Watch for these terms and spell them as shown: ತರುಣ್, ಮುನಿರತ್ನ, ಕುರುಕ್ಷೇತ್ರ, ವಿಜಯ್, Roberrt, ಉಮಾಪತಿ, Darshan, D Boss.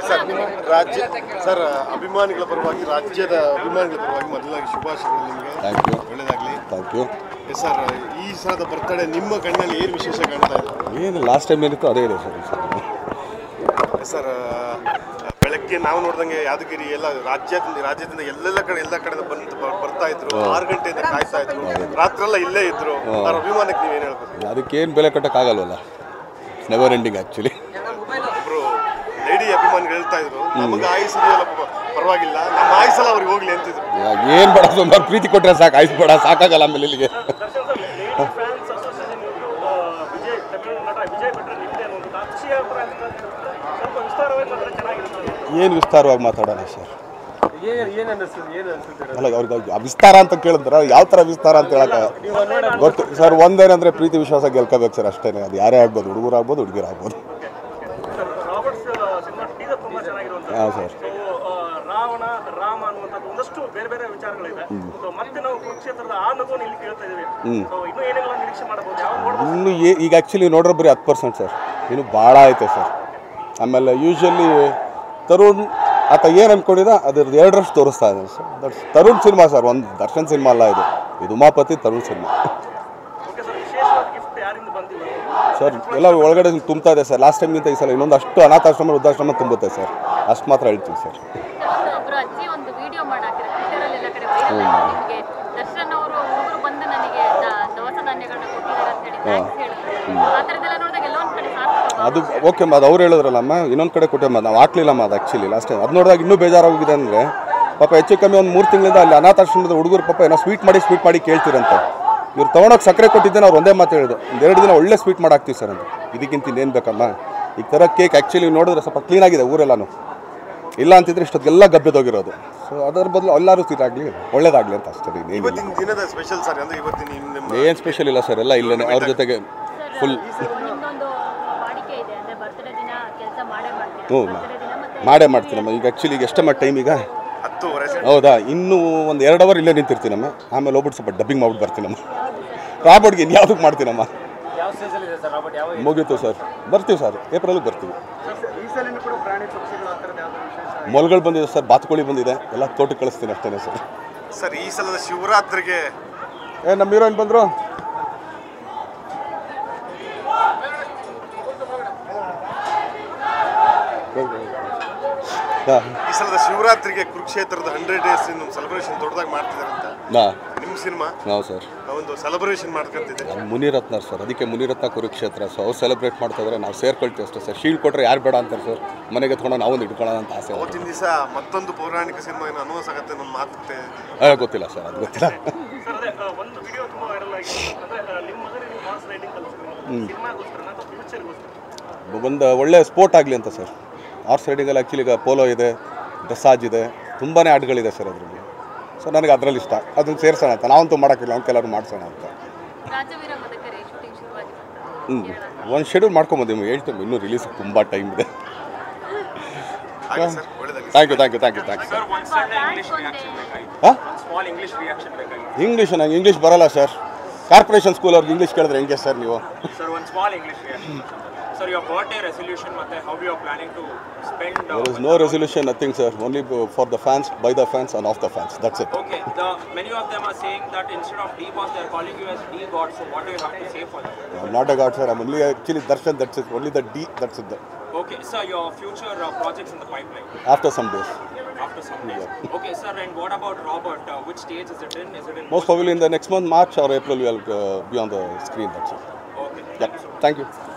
Thank you. Yes, sir. This is the birthday. Nimma kanna leer vishesha kanna. Last time I told you, sir. Sir, Belakki now nodange yadagiri ella rajyatinde ella kada birthday idro. 6 gante the kaisa idro. Ratralla illa idro. Our abhimanakku neevu enu helpadu. Yadakke en belakatta kagalvalla. Never ending actually. Bro, lady abhimanakku helta idro. Namaga ice idella ಪರವಾಗಿಲ್ಲ ನಮ್ಮ ಐಸಲ ಅವರಿಗೆ ಹೋಗಲಿ ಅಂತಿದ್ರು ಈಗ ಏನು ಬಡಸೋ ಮರ ಪ್ರೀತಿ ಕೊಟ್ರೆ ಸಾಕು ಐಸ್ ಬಡ ಸಾಕಾಗಲ್ಲ ಆಮೇಲೆ ಇಲ್ಲಿಗೆ Darshan sir lady fans association ವಿಜಯ್ ತಮಿಳುನಾಡ ವಿಜಯ್ ಬೆಟ್ರ ನಿಮ್ದೆ ಒಂದು ರಾಷ್ಟ್ರೀಯ ಸ್ವಲ್ಪ ವಿಸ್ತಾರವಾಗಿ ಮಾತ್ರ ಚೆನ್ನಾಗಿರುತ್ತೆ ಏನು ವಿಸ್ತಾರವಾಗಿ ಮಾತಾಡೋಣ ಸರ್ ಏನು ಅನಿಸುತ್ತೆ ಏನು ಅನಿಸುತ್ತೆ ಅಲ್ಲ ಅವರಿಗೆ ವಿಸ್ತಾರ ಅಂತ ಕೇಳಿದ್ರೆ ಯಾವ ತರ ವಿಸ್ತಾರ ಅಂತ ಹೇಳಕ ಗೊತ್ತು ಸರ್ ಒಂದೇನಂದ್ರೆ ಪ್ರೀತಿ ವಿಶ್ವಾಸ ಗೆಲ್ಕಬೇಕು ಸರ್ ಅಷ್ಟೇನೇ ಅದು ಯಾರೇ ಆಗಬಹುದು ಹುಡುಗರು ಆಗಬಹುದು ಹುಡುಗಿಯರು ಆಗಬಹುದು ಸರ್ ರಾಬರ್ಟ್ ಸಿನಿಮಾ ಟೀಸರ್ ತುಂಬಾ ಚೆನ್ನಾಗಿರುತ್ತೆ ಹಾ ಸರ್ ಇನ್ನು ಈಗ ಆ್ಯಕ್ಚುಲಿ ನೋಡ್ರೆ ಬರೀ 10% ಸರ್ ಇನ್ನು ಭಾಳ ಐತೆ ಸರ್ ಆಮೇಲೆ ಯೂಶ್ವಲಿ ತರುಣ್ ಆತ ಏನು ಅಂದ್ಕೊಂಡಿದ್ದ ಅದ್ರದ್ದು 2 ರಷ್ಟು ತೋರಿಸ್ತಾ ಇದ್ದಾನೆ ಸರ್ ತರುಣ್ ಸಿನಿಮಾ ಸರ್ ಒಂದು ದರ್ಶನ್ ಸಿನಿಮಾ ಅಲ್ಲ ಇದು ಉಮಾಪತಿ ತರುಣ್ ಸಿನಿಮಾ ಸರ್ ಎಲ್ಲ ಒಳಗಡೆ ತುಂಬ್ತಾ ಇದೆ ಸರ್ ಲಾಸ್ಟ್ ಟೈಮ್ಗಿಂತ ಈ ಸಲ ಇನ್ನೊಂದು ಅಷ್ಟು ಅನಾಥಾಶ್ರಮ ವೃದ್ಧಾಶ್ರಮ ತುಂಬುತ್ತೆ ಸರ್ ಅಷ್ಟು ಮಾತ್ರ ಹೇಳ್ತೀವಿ ಸರ್ ಅದು ಓಕೆ ಮಾ ಅದು ಅವ್ರು ಹೇಳಿದ್ರಲ್ಲಮ್ಮ ಇನ್ನೊಂದು ಕಡೆ ಕೊಟ್ಟೆಮ್ಮ ನಾವು ಹಾಕ್ಲಿಲ್ಲಮ್ಮ ಅದು ಆ್ಯಕ್ಚುಲಿ ಲಾಸ್ಟ್ ಟೈಮ್ ಅದು ನೋಡಿದಾಗ ಇನ್ನೂ ಬೇಜಾರಾಗಿದೆ ಅಂದರೆ ಪಾಪ ಹೆಚ್ಚು ಕಮ್ಮಿ ಒಂದು 3 ತಿಂಗಳಿಂದ ಅಲ್ಲಿ ಅನಾಥಾಶ್ರಮದ ಹುಡುಗರು ಪಾಪ ಏನೋ ಸ್ವೀಟ್ ಮಾಡಿ ಕೇಳ್ತೀರಂತೆ ಇವ್ರು ತೊಗೊಂಡೋಗಿ ಸಕ್ಕರೆ ಕೊಟ್ಟಿದ್ದೇನೆ ಅವ್ರು ಒಂದೇ ಮಾತು ಹೇಳಿದ್ರು 2 ದಿನ ಒಳ್ಳೆ ಸ್ವೀಟ್ ಮಾಡಾಕ್ತೀವಿ ಸರ್ ಅಂತ ಇದಕ್ಕಿಂತ ಇನ್ನೇನು ಬೇಕಮ್ಮ ಈ ಥರ ಕೇಕ್ ಆ್ಯಕ್ಚುಲಿ ನೋಡಿದ್ರೆ ಸ್ವಲ್ಪ ಕ್ಲೀನಾಗಿದೆ ಊರೆಲ್ಲನೂ ಇಲ್ಲ ಅಂತಿದ್ರೆ ಇಷ್ಟೊತ್ತಿಗೆಲ್ಲ ಗಬ್ಬೆದೋಗಿರೋದು ಸೊ ಅದರ ಬದಲು ಎಲ್ಲರೂ ತಿರಾಗಲಿ ಒಳ್ಳೇದಾಗಲಿ ಅಂತ ಅಷ್ಟೇ ಏನು ಸ್ಪೆಷಲ್ ಇಲ್ಲ ಸರ್ ಎಲ್ಲ ಇಲ್ಲೇ ಅವ್ರ ಜೊತೆಗೆ ಫುಲ್ ಹ್ಞೂ ಮಾಡೇ ಮಾಡ್ತೀನಮ್ಮ ಈಗ ಆ್ಯಕ್ಚುಲಿ ಈಗ ಎಷ್ಟಮ್ಮ ಟೈಮ್ ಈಗ ಹೌದಾ ಇನ್ನೂ ಒಂದು 2 ಅವರ್ ಇಲ್ಲೇ ನಿಂತಿರ್ತೀನಮ್ಮ ಆಮೇಲೆ ಹೋಗ್ಬಿಟ್ಟು ಸ್ವಲ್ಪ ಡಬ್ಬಿಂಗ್ ಮಾಡ್ಬಿಟ್ಟು ಬರ್ತೀನಮ್ಮ ರಾಬೋಟ್ಗೆ ಇನ್ಯಾವುದಕ್ಕೆ ಮಾಡ್ತೀನಮ್ಮ ಮುಗೀತು ಸರ್ ಬರ್ತೀವಿ ಸರ್ ಏಪ್ರಿಲಿಗೆ ಬರ್ತೀವಿ ಮೊಲಗಳು ಬಂದಿದೆ ಸರ್ ಬಾತುಕೋಳಿ ಬಂದಿದೆ ಎಲ್ಲ ತೋಟಕ್ಕೆ ಕಳಿಸ್ತೀನಿ ಅಷ್ಟೇ ಸರ್ ಸರ್ ಈ ಸಲದ ಶಿವರಾತ್ರಿಗೆ ನಮ್ಮ ಹೀರೋಯಿನ್ ಬಂದರು ಈ ಸಲದ ಶಿವರಾತ್ರಿಗೆ ಕುರುಕ್ಷೇತ್ರದ 100 days ಒಂದು ಸೆಲೆಬ್ರೇಷನ್ ದೊಡ್ಡದಾಗಿ ಮಾಡ್ತಿದ್ದಾರೆ ಅಂತ ನಿಮ್ಮ ಸಿನಿಮಾ ನಾವು ಸರ್ ಒಂದು ಸೆಲೆಬ್ರೇಷನ್ ಮಾಡ್ಕೊತಿದ್ದೀವಿ ಮುನಿರತ್ನ ಸರ್ ಅದಕ್ಕೆ ಮುನಿರತ್ನ ಕುರುಕ್ಷೇತ್ರ ಸೊ ಅವ್ರು ಸೆಲೆಬ್ರೇಟ್ ಮಾಡ್ತಾ ಇದ್ದಾರೆ ನಾವು ಸೇರ್ಕೊಳ್ತೀವಿ ಅಷ್ಟೇ ಸರ್ ಶೀಲ್ಡ್ ಕೊಟ್ಟರೆ ಯಾರು ಬೇಡ ಅಂತಾರೆ ಸರ್ ಮನೆಗೆ ಎತ್ಕೊಂಡು ನಾವೊಂದು ಇಟ್ಕೊಳ್ಳೋಣ ಅಂತ ಆಸೆ ಅವತ್ತಿನ ದಿವಸ ಮತ್ತೊಂದು ಪೌರಾಣಿಕ ಸಿನಿಮಾ ಏನು ಅನುವಾಸ ಆಗುತ್ತೆ ನನ್ನ ಮಾತುಕತೆ ಗೊತ್ತಿಲ್ಲ ಸರ್ ಅದು ಗೊತ್ತಿಲ್ಲ ಒಂದು ವಿಡಿಯೋ ತುಂಬಾ ವೈರಲ್ ಆಗಿದೆ ಅಂದ್ರೆ ನಿಮ್ಮ ಮಗನಿಗೆ ಮಾಸ್ ರೈಟಿಂಗ್ ಕಲಿಸ್ತೀನಿ ಸಿನಿಮಾಗೋಸ್ಕರ ಅಥವಾ ಫ್ಯೂಚರ್ಗೋಸ್ಕರ ಒಂದು ಒಳ್ಳೆ ಸ್ಪೋರ್ಟ್ ಆಗಲಿ ಅಂತ ಸರ್ ಆರ್ಸ್ ರೈಡಿಂಗಲ್ಲಿ ಆ್ಯಕ್ಚುಲಿ ಈಗ ಪೋಲೋ ಇದೆ ಡ್ರೆಸ್ಸಾಜ್ ಇದೆ ತುಂಬಾ ಆಟಗಳಿದೆ ಸರ್ ಅದರಲ್ಲಿ ಸೊ ನನಗೆ ಅದರಲ್ಲಿ ಇಷ್ಟ ಅದನ್ನು ಸೇರಿಸೋಣ ಅಂತ ನಾವಂತೂ ಮಾಡೋಕ್ಕಿಲ್ಲ ಅವ್ನು ಕೆಲವರು ಮಾಡಿಸೋಣ ಅಂತ ಹ್ಞೂ ಒಂದು ಶೆಡ್ಯೂಲ್ ಮಾಡ್ಕೊಂಬಂದು ಹೇಳ್ತೀವಿ ಇನ್ನೂ ರಿಲೀಸ್ ತುಂಬ ಟೈಮ್ ಇದೆ ಥ್ಯಾಂಕ್ ಯು ಇಂಗ್ಲೀಷ್ ನಂಗೆ ಇಂಗ್ಲೀಷ್ ಬರೋಲ್ಲ ಸರ್ ಕಾರ್ಪೊರೇಷನ್ ಸ್ಕೂಲ್ ಅವ್ರಿಗೆ ಇಂಗ್ಲೀಷ್ ಕೇಳಿದ್ರೆ ಹೆಂಗೆ ಸರ್ ನೀವು Sir, your birthday resolution, how you are planning to spend... There is no resolution, nothing sir. Only for the fans, by the fans and off the fans. That's it. Okay. Many of them are saying that instead of D Boss, they are calling you as D God. So what do you have to say for that? I'm not a God sir. I'm only actually Darshan. That's it. Only the D. That's it. Okay. Sir, your future projects in the pipeline? After some days. After some days. Yeah. Okay sir. And what about Roberrt? Which stage is it in? Is it in... Most probably in the next month, March or April, we will be on the screen. That's it. Okay. Yeah. Thank you so much.